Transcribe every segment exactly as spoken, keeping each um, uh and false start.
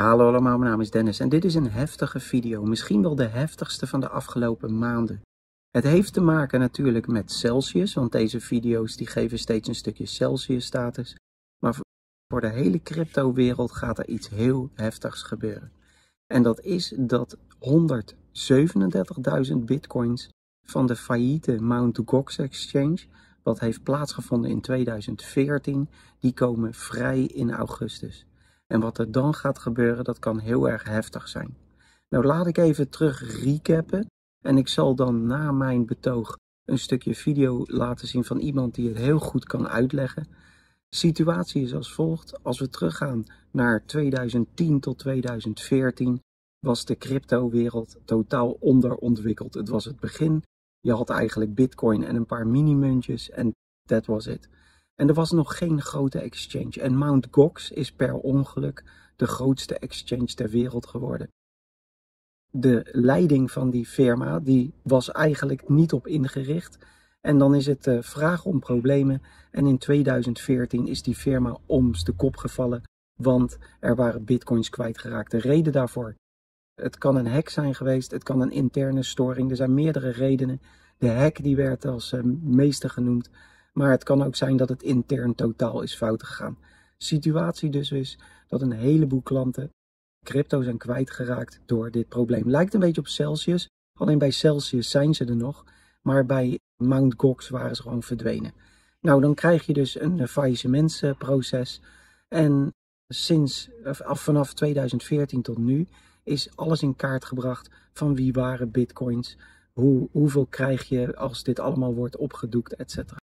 Hallo allemaal, mijn naam is Dennis en dit is een heftige video, misschien wel de heftigste van de afgelopen maanden. Het heeft te maken natuurlijk met Celsius, want deze video's die geven steeds een stukje Celsius status. Maar voor de hele crypto wereld gaat er iets heel heftigs gebeuren. En dat is dat honderdzevenendertigduizend bitcoins van de failliete Mount Gox exchange, wat heeft plaatsgevonden in tweeduizend veertien, die komen vrij in augustus. En wat er dan gaat gebeuren, dat kan heel erg heftig zijn. Nou, laat ik even terug recappen. En ik zal dan na mijn betoog een stukje video laten zien van iemand die het heel goed kan uitleggen. De situatie is als volgt. Als we teruggaan naar tweeduizend tien tot tweeduizend veertien, was de cryptowereld totaal onderontwikkeld. Het was het begin. Je had eigenlijk Bitcoin en een paar mini-muntjes en dat was het. En er was nog geen grote exchange. En Mount Gox is per ongeluk de grootste exchange ter wereld geworden. De leiding van die firma die was eigenlijk niet op ingericht. En dan is het uh, vraag om problemen. En in tweeduizend veertien is die firma oms de kop gevallen. Want er waren bitcoins kwijtgeraakt. De reden daarvoor. Het kan een hack zijn geweest. Het kan een interne storing. Er zijn meerdere redenen. De hack die werd als uh, meester genoemd. Maar het kan ook zijn dat het intern totaal is fout gegaan. De situatie dus is dat een heleboel klanten crypto zijn kwijtgeraakt door dit probleem. Lijkt een beetje op Celsius. Alleen bij Celsius zijn ze er nog. Maar bij Mount Gox waren ze gewoon verdwenen. Nou, dan krijg je dus een faillissementsproces. En sinds, af, vanaf tweeduizend veertien tot nu is alles in kaart gebracht van wie waren bitcoins. Hoe, hoeveel krijg je als dit allemaal wordt opgedoekt, etcetera.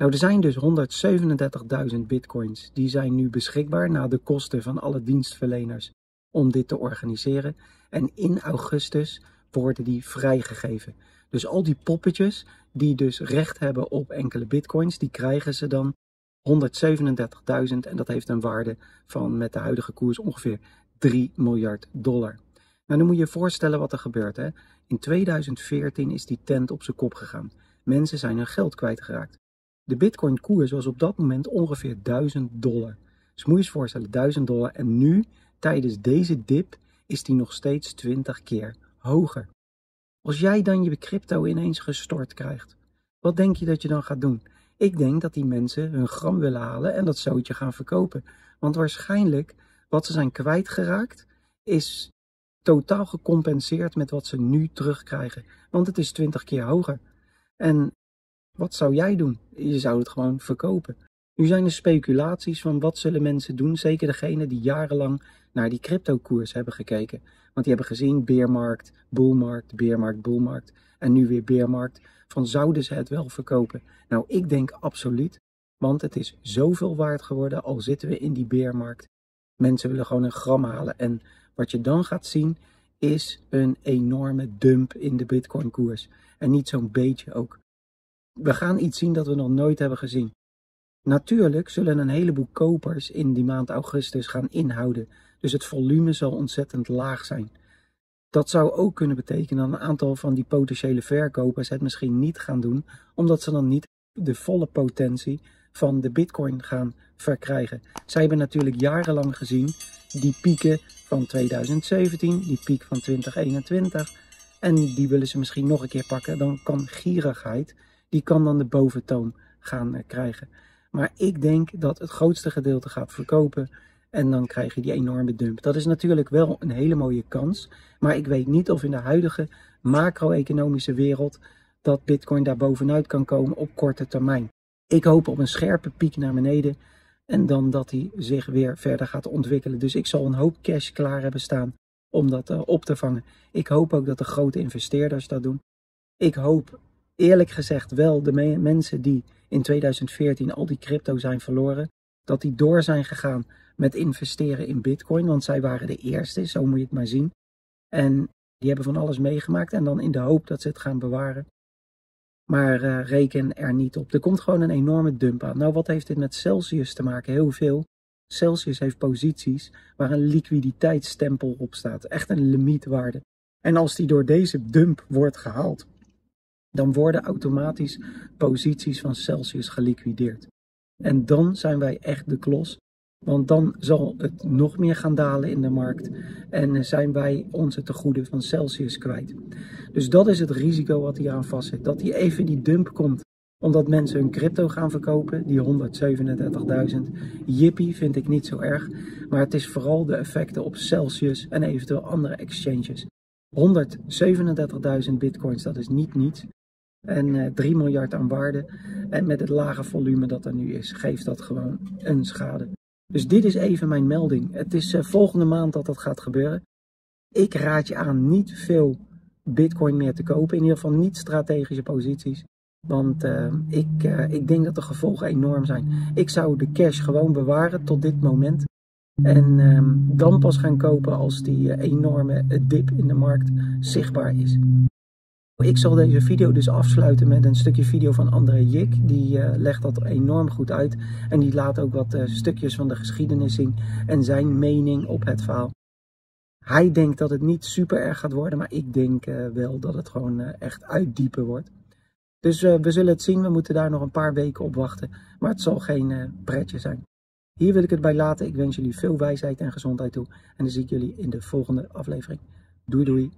Nou, er zijn dus honderdzevenendertigduizend bitcoins. Die zijn nu beschikbaar na de kosten van alle dienstverleners om dit te organiseren. En in augustus worden die vrijgegeven. Dus al die poppetjes die dus recht hebben op enkele bitcoins, die krijgen ze dan honderdzevenendertigduizend. En dat heeft een waarde van met de huidige koers ongeveer drie miljard dollar. Nou, dan moet je je voorstellen wat er gebeurt, hè? In tweeduizend veertien is die tent op zijn kop gegaan. Mensen zijn hun geld kwijtgeraakt. De bitcoin koers was op dat moment ongeveer duizend dollar. Dus moet je je voorstellen, duizend dollar. En nu, tijdens deze dip, is die nog steeds twintig keer hoger. Als jij dan je crypto ineens gestort krijgt, wat denk je dat je dan gaat doen? Ik denk dat die mensen hun gram willen halen en dat zootje gaan verkopen. Want waarschijnlijk, wat ze zijn kwijtgeraakt, is totaal gecompenseerd met wat ze nu terugkrijgen. Want het is twintig keer hoger. En wat zou jij doen? Je zou het gewoon verkopen. Nu zijn er speculaties van wat zullen mensen doen. Zeker degenen die jarenlang naar die cryptokoers hebben gekeken. Want die hebben gezien beermarkt, boelmarkt, beermarkt, boelmarkt. En nu weer beermarkt. Van zouden ze het wel verkopen? Nou, ik denk absoluut. Want het is zoveel waard geworden. Al zitten we in die beermarkt. Mensen willen gewoon een gram halen. En wat je dan gaat zien is een enorme dump in de bitcoinkoers. En niet zo'n beetje ook. We gaan iets zien dat we nog nooit hebben gezien. Natuurlijk zullen een heleboel kopers in die maand augustus gaan inhouden. Dus het volume zal ontzettend laag zijn. Dat zou ook kunnen betekenen dat een aantal van die potentiële verkopers het misschien niet gaan doen. Omdat ze dan niet de volle potentie van de bitcoin gaan verkrijgen. Zij hebben natuurlijk jarenlang gezien die pieken van tweeduizend zeventien, die piek van twintig eenentwintig. En die willen ze misschien nog een keer pakken. Dan kan gierigheid... Die kan dan de boventoon gaan krijgen. Maar ik denk dat het grootste gedeelte gaat verkopen. En dan krijg je die enorme dump. Dat is natuurlijk wel een hele mooie kans. Maar ik weet niet of in de huidige macro-economische wereld dat bitcoin daar bovenuit kan komen op korte termijn. Ik hoop op een scherpe piek naar beneden. En dan dat hij zich weer verder gaat ontwikkelen. Dus ik zal een hoop cash klaar hebben staan om dat op te vangen. Ik hoop ook dat de grote investeerders dat doen. Ik hoop... Eerlijk gezegd wel, de me mensen die in tweeduizend veertien al die crypto zijn verloren, dat die door zijn gegaan met investeren in bitcoin, want zij waren de eerste, zo moet je het maar zien. En die hebben van alles meegemaakt en dan in de hoop dat ze het gaan bewaren. Maar uh, reken er niet op. Er komt gewoon een enorme dump aan. Nou, wat heeft dit met Celsius te maken? Heel veel. Celsius heeft posities waar een liquiditeitsstempel op staat. Echt een limietwaarde. En als die door deze dump wordt gehaald, dan worden automatisch posities van Celsius geliquideerd. En dan zijn wij echt de klos. Want dan zal het nog meer gaan dalen in de markt en zijn wij onze tegoeden van Celsius kwijt. Dus dat is het risico wat hier aan vastzit, dat hier even die dump komt. Omdat mensen hun crypto gaan verkopen, die honderdzevenendertigduizend, jippie vind ik niet zo erg. Maar het is vooral de effecten op Celsius en eventueel andere exchanges. honderdzevenendertigduizend bitcoins, dat is niet niets. En drie miljard aan waarde. En met het lage volume dat er nu is, geeft dat gewoon een schade. Dus dit is even mijn melding. Het is volgende maand dat dat gaat gebeuren. Ik raad je aan niet veel bitcoin meer te kopen. In ieder geval niet strategische posities. Want uh, ik, uh, ik denk dat de gevolgen enorm zijn. Ik zou de cash gewoon bewaren tot dit moment. En uh, dan pas gaan kopen als die uh, enorme dip in de markt zichtbaar is. Ik zal deze video dus afsluiten met een stukje video van André Jik. Die uh, legt dat enorm goed uit. En die laat ook wat uh, stukjes van de geschiedenis zien. En zijn mening op het verhaal. Hij denkt dat het niet super erg gaat worden. Maar ik denk uh, wel dat het gewoon uh, echt uitdiepen wordt. Dus uh, we zullen het zien. We moeten daar nog een paar weken op wachten. Maar het zal geen uh, pretje zijn. Hier wil ik het bij laten. Ik wens jullie veel wijsheid en gezondheid toe. En dan zie ik jullie in de volgende aflevering. Doei doei.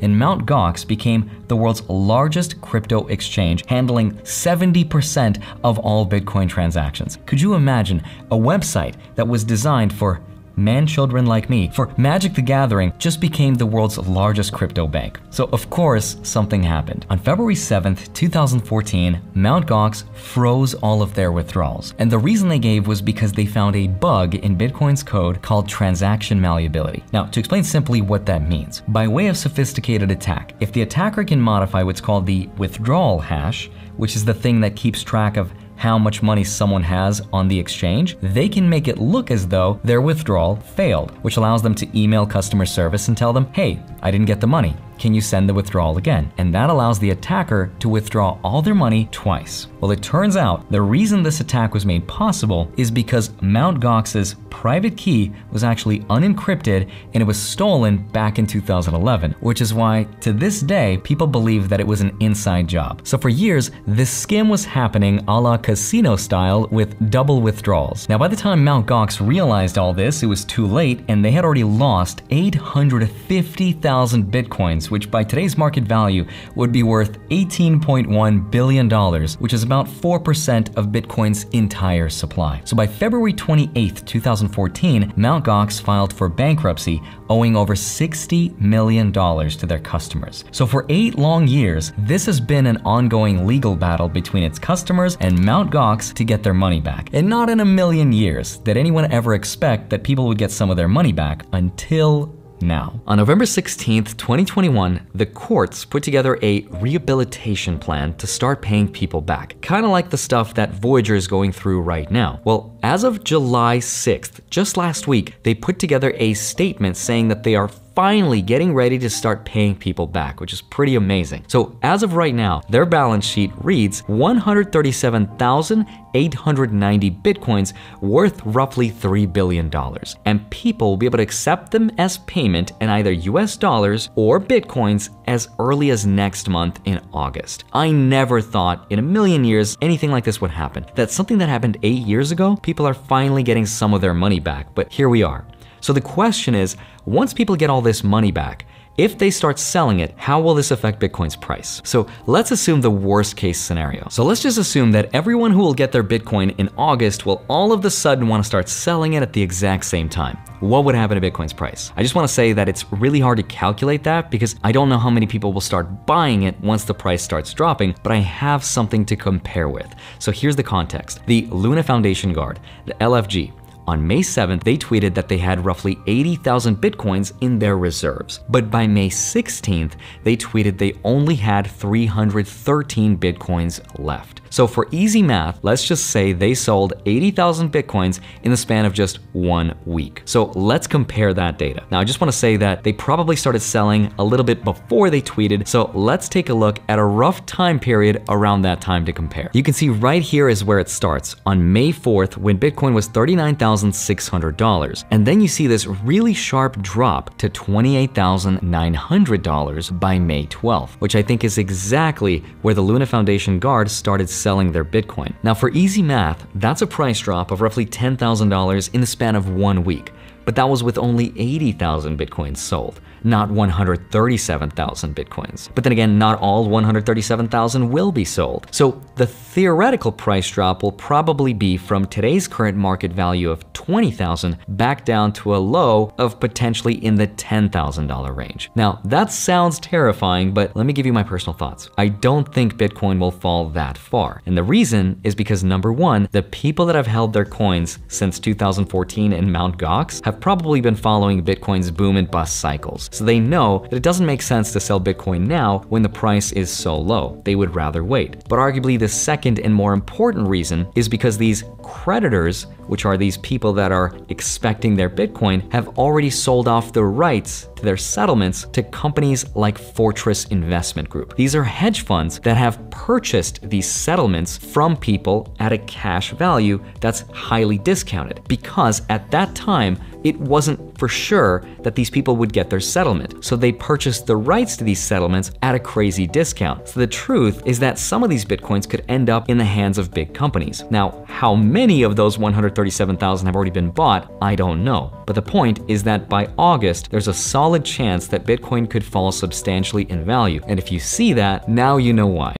And Mount. Gox became the world's largest crypto exchange, handling seventy percent of all Bitcoin transactions. Could you imagine a website that was designed for man-children like me, for Magic the Gathering, just became the world's largest crypto bank? So of course, something happened. On February seventh, two thousand fourteen, Mount. Gox froze all of their withdrawals. And the reason they gave was because they found a bug in Bitcoin's code called transaction malleability. Now, to explain simply what that means, by way of sophisticated attack, if the attacker can modify what's called the withdrawal hash, which is the thing that keeps track of how much money someone has on the exchange, they can make it look as though their withdrawal failed, which allows them to email customer service and tell them, hey, I didn't get the money. Can you send the withdrawal again? And that allows the attacker to withdraw all their money twice. Well, it turns out the reason this attack was made possible is because Mount. Gox's private key was actually unencrypted and it was stolen back in two thousand eleven, which is why to this day, people believe that it was an inside job. So for years, this scam was happening a la casino style with double withdrawals. Now, by the time Mount. Gox realized all this, it was too late and they had already lost eight hundred fifty thousand bitcoins, which by today's market value would be worth eighteen point one billion dollars, which is about four percent of Bitcoin's entire supply. So by February twenty-eighth, two thousand fourteen, Mount. Gox filed for bankruptcy, owing over sixty million dollars to their customers. So for eight long years, this has been an ongoing legal battle between its customers and Mount. Gox to get their money back. And not in a million years did anyone ever expect that people would get some of their money back until now. On November sixteenth, twenty twenty-one, the courts put together a rehabilitation plan to start paying people back, kind of like the stuff that Voyager is going through right now. Well, as of July sixth, just last week, they put together a statement saying that they are finally getting ready to start paying people back, which is pretty amazing. So as of right now, their balance sheet reads one hundred thirty-seven thousand eight hundred ninety bitcoins worth roughly three billion dollars. And people will be able to accept them as payment in either U S dollars or bitcoins as early as next month in August. I never thought in a million years anything like this would happen. That's something that happened eight years ago. People are finally getting some of their money back, but here we are. So the question is, once people get all this money back, if they start selling it, how will this affect Bitcoin's price? So let's assume the worst case scenario. So let's just assume that everyone who will get their Bitcoin in August will all of a sudden want to start selling it at the exact same time. What would happen to Bitcoin's price? I just want to say that it's really hard to calculate that because I don't know how many people will start buying it once the price starts dropping, but I have something to compare with. So here's the context. The Luna Foundation Guard, the L F G, on May seventh, they tweeted that they had roughly eighty thousand bitcoins in their reserves. But by May sixteenth, they tweeted they only had three hundred thirteen bitcoins left. So for easy math, let's just say they sold eighty thousand bitcoins in the span of just one week. So let's compare that data. Now, I just want to say that they probably started selling a little bit before they tweeted. So let's take a look at a rough time period around that time to compare. You can see right here is where it starts on May fourth, when Bitcoin was thirty-nine thousand six hundred dollars. And then you see this really sharp drop to twenty-eight thousand nine hundred dollars by May twelfth, which I think is exactly where the Luna Foundation Guard started selling their Bitcoin. Now, for easy math, that's a price drop of roughly ten thousand dollars in the span of one week. But that was with only eighty thousand Bitcoins sold, not one hundred thirty-seven thousand Bitcoins. But then again, not all one hundred thirty-seven thousand will be sold. So the theoretical price drop will probably be from today's current market value of twenty thousand back down to a low of potentially in the ten thousand dollar range. Now, that sounds terrifying, but let me give you my personal thoughts. I don't think Bitcoin will fall that far. And the reason is because, number one, the people that have held their coins since two thousand fourteen in Mount Gox have probably been following Bitcoin's boom and bust cycles. So they know that it doesn't make sense to sell Bitcoin now when the price is so low. They would rather wait. But arguably the second and more important reason is because these creditors, which are these people that are expecting their Bitcoin, have already sold off the rights to their settlements to companies like Fortress Investment Group. These are hedge funds that have purchased these settlements from people at a cash value that's highly discounted, because at that time, it wasn't for sure that these people would get their settlement. So they purchased the rights to these settlements at a crazy discount. So the truth is that some of these Bitcoins could end up in the hands of big companies. Now, how many of those one hundred thirty-seven thousand have already been bought, I don't know. But the point is that by August, there's a solid chance that Bitcoin could fall substantially in value. And if you see that, now you know why.